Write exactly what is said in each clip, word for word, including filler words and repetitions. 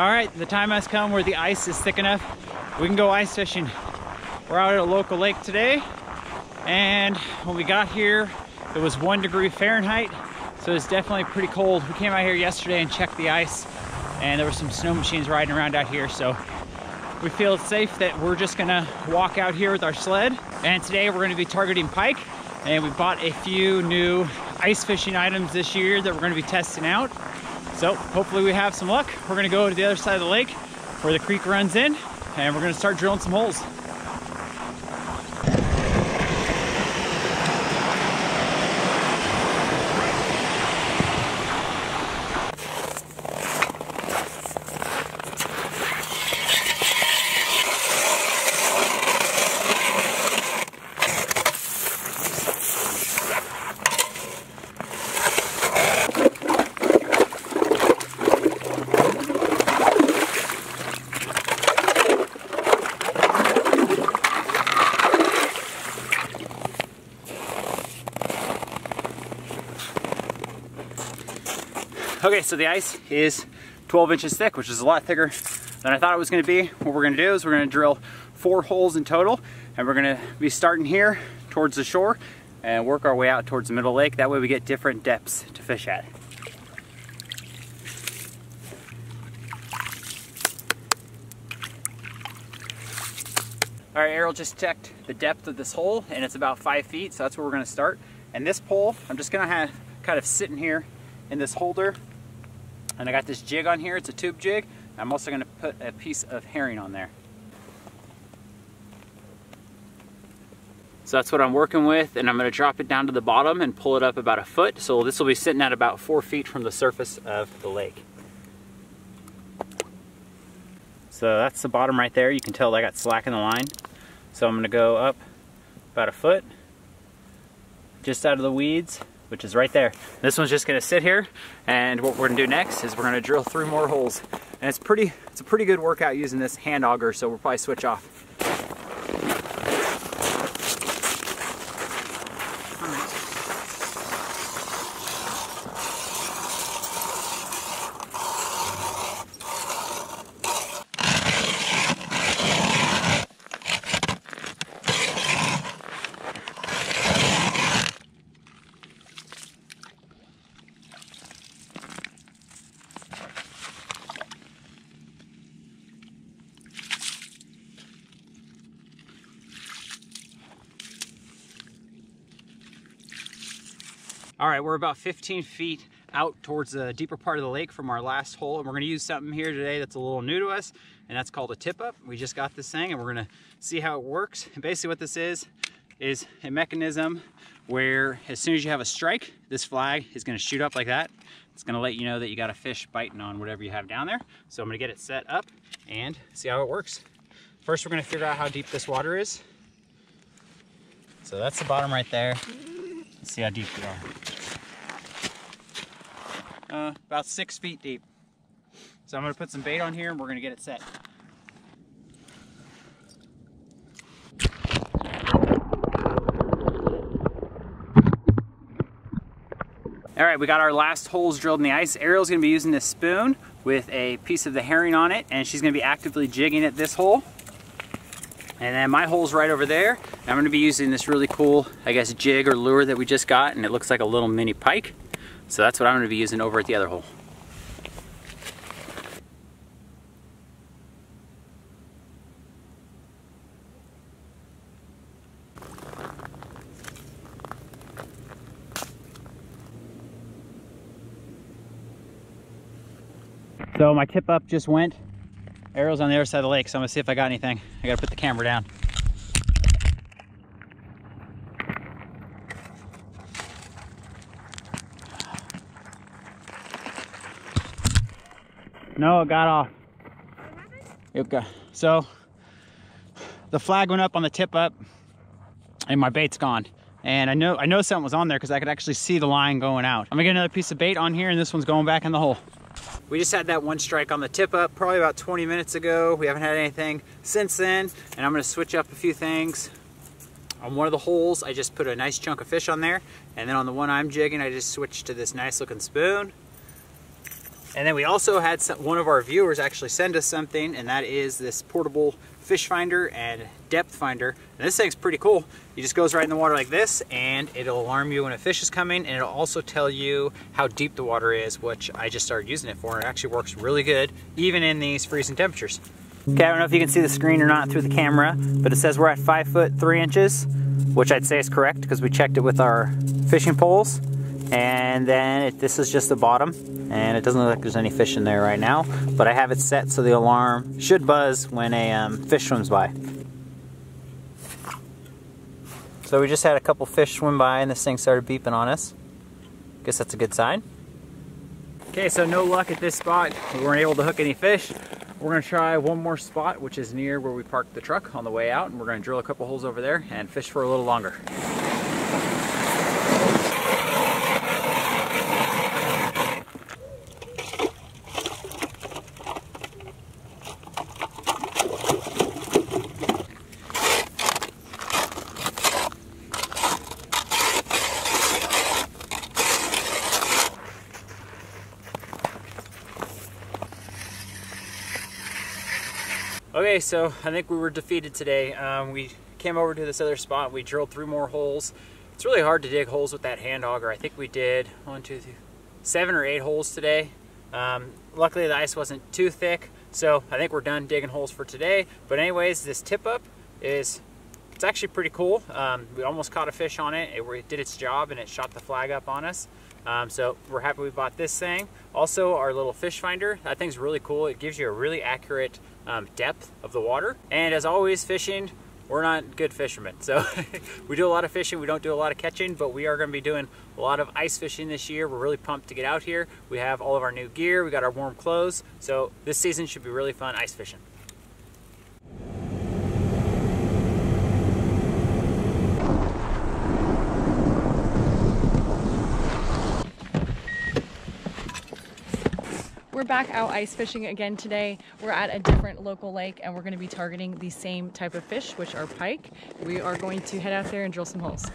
All right, the time has come where the ice is thick enough. We can go ice fishing. We're out at a local lake today, and when we got here, it was one degree Fahrenheit, so it's definitely pretty cold. We came out here yesterday and checked the ice, and there were some snow machines riding around out here, so we feel it's safe that we're just gonna walk out here with our sled. And today we're gonna be targeting pike, and we bought a few new ice fishing items this year that we're gonna be testing out. So hopefully we have some luck. We're gonna go to the other side of the lake where the creek runs in, and we're gonna start drilling some holes. Okay, so the ice is twelve inches thick, which is a lot thicker than I thought it was gonna be. What we're gonna do is we're gonna drill four holes in total, and we're gonna be starting here towards the shore and work our way out towards the middle of the lake. That way we get different depths to fish at. All right, Errol just checked the depth of this hole, and it's about five feet, so that's where we're gonna start. And this pole, I'm just gonna have kind of sitting here in this holder, and I got this jig on here. It's a tube jig. I'm also going to put a piece of herring on there. So that's what I'm working with, and I'm going to drop it down to the bottom and pull it up about a foot. So this will be sitting at about four feet from the surface of the lake. So that's the bottom right there. You can tell I got slack in the line. So I'm going to go up about a foot, just out of the weeds, which is right there. This one's just gonna sit here, and what we're gonna do next is we're gonna drill three more holes. And it's pretty, it's a pretty good workout using this hand auger, so we'll probably switch off. All right. All right, we're about fifteen feet out towards the deeper part of the lake from our last hole, and we're gonna use something here today that's a little new to us, and that's called a tip-up. We just got this thing, and we're gonna see how it works. And basically what this is, is a mechanism where as soon as you have a strike, this flag is gonna shoot up like that. It's gonna let you know that you got a fish biting on whatever you have down there. So I'm gonna get it set up and see how it works. First, we're gonna figure out how deep this water is. So that's the bottom right there. Let's see how deep we are. Uh, about six feet deep. So I'm gonna put some bait on here, and we're gonna get it set. All right, we got our last holes drilled in the ice. Ariel's gonna be using this spoon with a piece of the herring on it, and she's gonna be actively jigging at this hole. And then my hole's right over there. I'm gonna be using this really cool, I guess, jig or lure that we just got, and it looks like a little mini pike. So that's what I'm gonna be using over at the other hole. So my tip up just went. Arrow's on the other side of the lake, so I'm gonna see if I got anything. I gotta put the camera down. No, it got off. What happened? So the flag went up on the tip up, and my bait's gone. And I know I know something was on there because I could actually see the line going out. I'm gonna get another piece of bait on here, and this one's going back in the hole. We just had that one strike on the tip up probably about twenty minutes ago. We haven't had anything since then, and I'm gonna switch up a few things. On one of the holes, I just put a nice chunk of fish on there, and then on the one I'm jigging, I just switched to this nice looking spoon. And then we also had some, one of our viewers actually send us something, and that is this portable fish finder and depth finder. And this thing's pretty cool. It just goes right in the water like this, and it'll alarm you when a fish is coming, and it'll also tell you how deep the water is, which I just started using it for. It actually works really good, even in these freezing temperatures. Okay, I don't know if you can see the screen or not through the camera, but it says we're at five foot three inches, which I'd say is correct because we checked it with our fishing poles. And then it, this is just the bottom, and it doesn't look like there's any fish in there right now, but I have it set so the alarm should buzz when a um, fish swims by. So we just had a couple fish swim by and this thing started beeping on us. Guess that's a good sign. Okay, so no luck at this spot. We weren't able to hook any fish. We're gonna try one more spot, which is near where we parked the truck on the way out, and we're gonna drill a couple holes over there and fish for a little longer. Okay, so I think we were defeated today. Um, we came over to this other spot. We drilled three more holes. It's really hard to dig holes with that hand auger. I think we did one, two, three, seven or eight holes today. Um, luckily, the ice wasn't too thick, so I think we're done digging holes for today. But anyways, this tip up is, it's actually pretty cool. Um, we almost caught a fish on it. It, it did its job and it shot the flag up on us. Um, so we're happy we bought this thing. Also, our little fish finder, that thing's really cool. It gives you a really accurate um, depth of the water. And as always, fishing, we're not good fishermen. So we do a lot of fishing, we don't do a lot of catching, but we are gonna be doing a lot of ice fishing this year. We're really pumped to get out here. We have all of our new gear, we got our warm clothes. So this season should be really fun ice fishing. We're back out ice fishing again today. We're at a different local lake and we're going to be targeting the same type of fish, which are pike. We are going to head out there and drill some holes.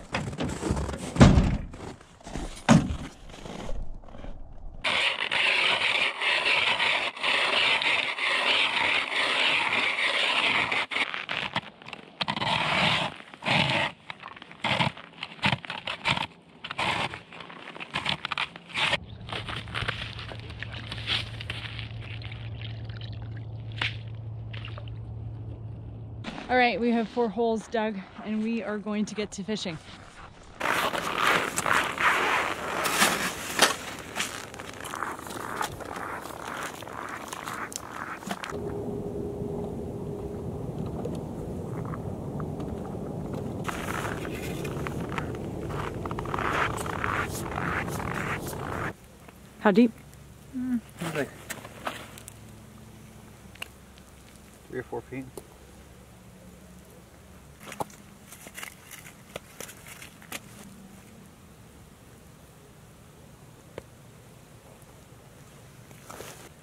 All right, we have four holes dug and we are going to get to fishing. How deep? Mm, like three or four feet.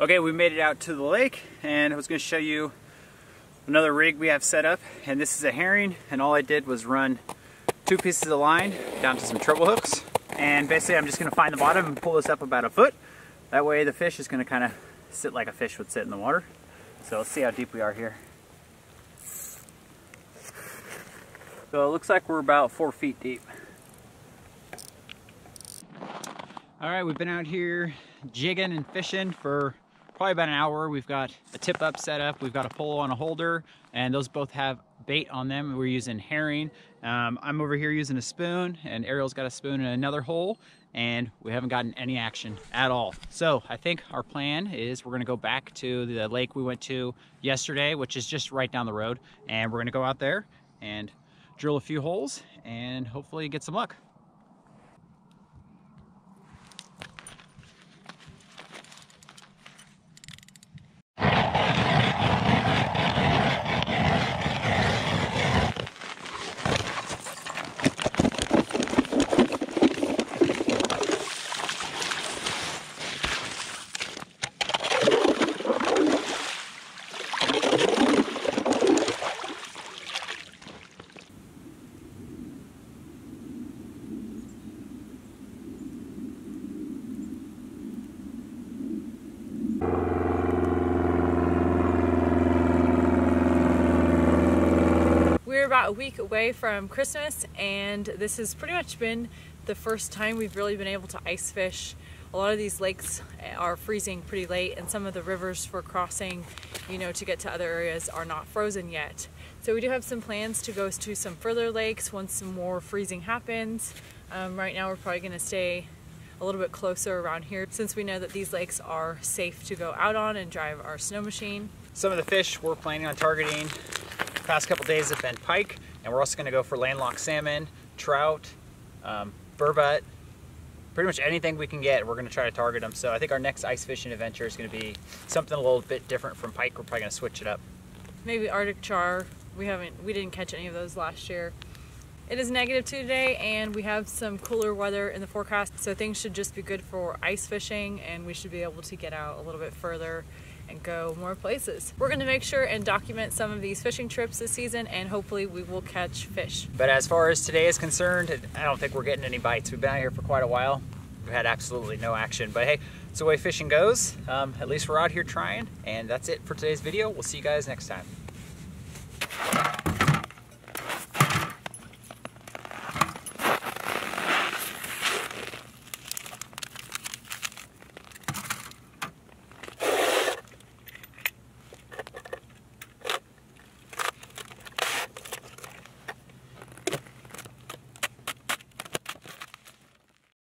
Okay, we made it out to the lake, and I was going to show you another rig we have set up, and this is a herring, and all I did was run two pieces of line down to some treble hooks, and basically I'm just going to find the bottom and pull this up about a foot. That way the fish is going to kind of sit like a fish would sit in the water. So let's see how deep we are here. So it looks like we're about four feet deep. Alright, we've been out here jigging and fishing for probably about an hour. We've got a tip up set up, we've got a pole on a holder, and those both have bait on them. We're using herring. Um, I'm over here using a spoon, and Ariel's got a spoon in another hole, and we haven't gotten any action at all. So I think our plan is we're gonna go back to the lake we went to yesterday, which is just right down the road, and we're gonna go out there and drill a few holes and hopefully get some luck. about a week away from Christmas, and this has pretty much been the first time we've really been able to ice fish. A lot of these lakes are freezing pretty late, and some of the rivers for crossing, you know, to get to other areas are not frozen yet. So we do have some plans to go to some further lakes once some more freezing happens. Um, right now we're probably going to stay a little bit closer around here since we know that these lakes are safe to go out on and drive our snow machine. Some of the fish we're planning on targeting the past couple days have been pike, and we're also going to go for landlocked salmon, trout, um, burbot. Pretty much anything we can get, we're going to try to target them. So I think our next ice fishing adventure is going to be something a little bit different from pike. We're probably going to switch it up. Maybe Arctic char. We haven't, we didn't catch any of those last year. It is negative two today, and we have some cooler weather in the forecast. So things should just be good for ice fishing, and we should be able to get out a little bit further and go more places. We're going to make sure and document some of these fishing trips this season, and hopefully we will catch fish. But as far as today is concerned, I don't think we're getting any bites. We've been out here for quite a while. We've had absolutely no action, but hey, it's the way fishing goes. Um, at least we're out here trying, and that's it for today's video. We'll see you guys next time.